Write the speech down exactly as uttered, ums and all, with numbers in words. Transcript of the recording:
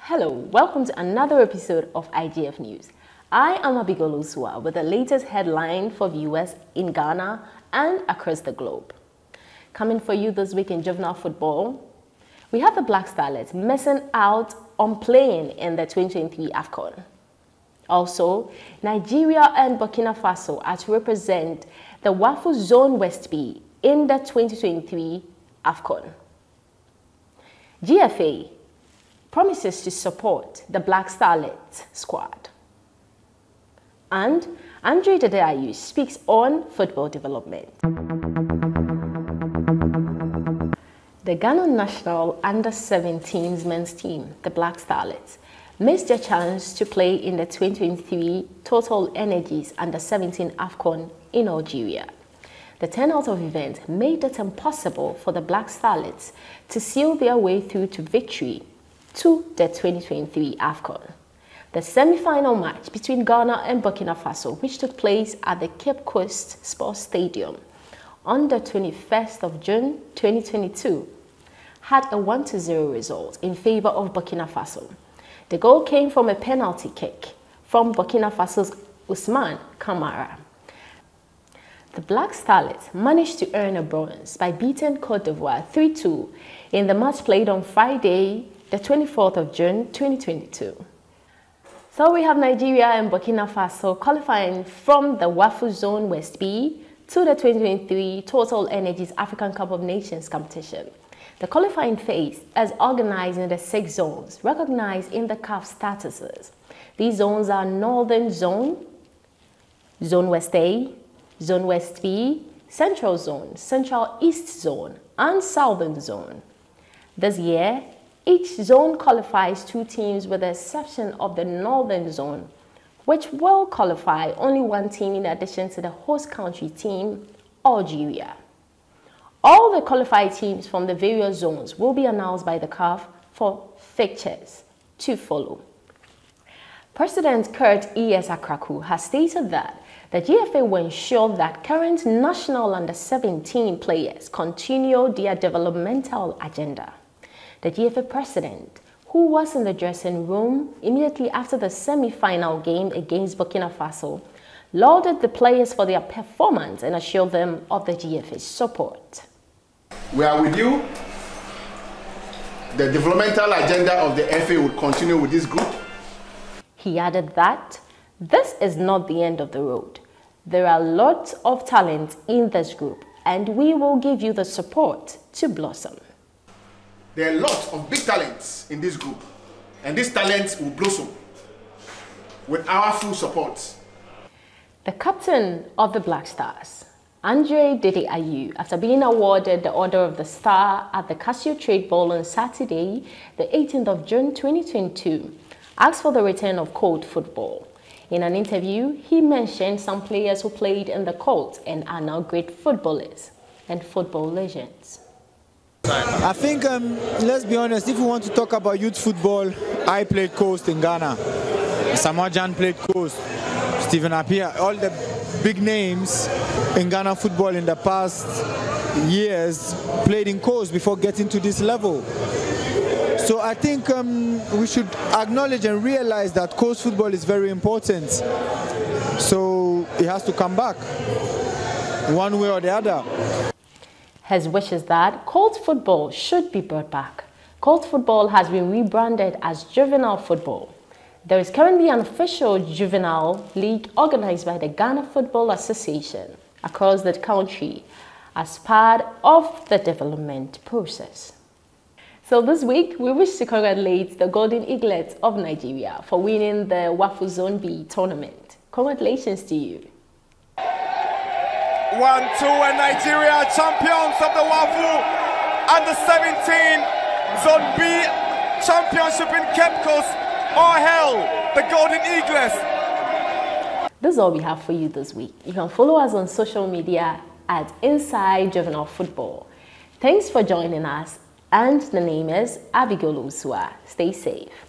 Hello, welcome to another episode of I G F News. I am Abigail Owusua with the latest headline for viewers in Ghana and across the globe. Coming for you this week in juvenile football, we have the Black Starlets missing out on playing in the twenty twenty-three AFCON. Also, Nigeria and Burkina Faso are to represent the W A F U Zone West B in the twenty twenty-three AFCON. G F A promises to support the Black Starlets squad. And Andre Dede Ayew speaks on football development. The Ghana national under seventeens men's team, the Black Starlets, missed their chance to play in the twenty twenty-three Total Energies under seventeen AFCON in Algeria. The turnout of events made it impossible for the Black Starlets to seal their way through to victory to the twenty twenty-three AFCON. The semi-final match between Ghana and Burkina Faso, which took place at the Cape Coast Sports Stadium on the twenty-first of June twenty twenty-two, had a one to zero result in favour of Burkina Faso. The goal came from a penalty kick from Burkina Faso's Ousmane Kamara. The Black Starlets managed to earn a bronze by beating Côte d'Ivoire three two in the match played on Friday, the twenty-fourth of June twenty twenty-two. So we have Nigeria and Burkina Faso qualifying from the W A F U Zone West B to the twenty twenty-three Total Energies African Cup of Nations competition. The qualifying phase is organized in the six zones recognized in the C A F statuses. These zones are Northern Zone, Zone West A, Zone West B, Central Zone, Central East Zone, and Southern Zone. This year, each zone qualifies two teams with the exception of the Northern Zone, which will qualify only one team in addition to the host country team, Algeria. All the qualified teams from the various zones will be announced by the C A F for fixtures to follow. President Kurt Okraku has stated that the G F A will ensure that current national under seventeen players continue their developmental agenda. The G F A president, who was in the dressing room immediately after the semi-final game against Burkina Faso, lauded the players for their performance and assured them of the G F A's support. We are with you. The developmental agenda of the F A will continue with this group. He added that this is not the end of the road. There are lots of talent in this group and we will give you the support to blossom. There are lots of big talents in this group and these talents will blossom with our full support. The captain of the Black Stars, Andre Dede Ayew, after being awarded the Order of the Star at the Cassio Trade Ball on Saturday, the eighteenth of June twenty twenty-two, asked for the return of Cold football. In an interview, he mentioned some players who played in the Colts and are now great footballers and football legends. I think, um, let's be honest, if we want to talk about youth football, I played Coast in Ghana. Samajan played Coast. Stephen Appiah, all the big names in Ghana football in the past years played in Coast before getting to this level. So I think um, we should acknowledge and realize that Coast football is very important. So it has to come back one way or the other. His wish is that Coast football should be brought back. Coast football has been rebranded as juvenile football. There is currently an official juvenile league organized by the Ghana Football Association across the country as part of the development process. So this week, we wish to congratulate the Golden Eaglets of Nigeria for winning the W A F U Zone B tournament. Congratulations to you. One, two, and Nigeria champions of the W A F U under seventeen Zone B championship in Cape Coast. Oh hell, the Golden Eaglets. This is all we have for you this week. You can follow us on social media at Inside Juvenile Football. Thanks for joining us, and the name is Abigail Owusua. Stay safe.